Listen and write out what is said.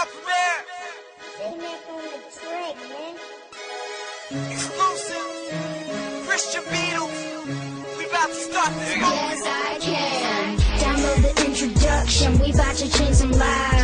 out for that. They're not gonna trick, man. Exclusive. Christian Beadles. We about to start this. Yes, I can. Download the introduction. We about to change some lives.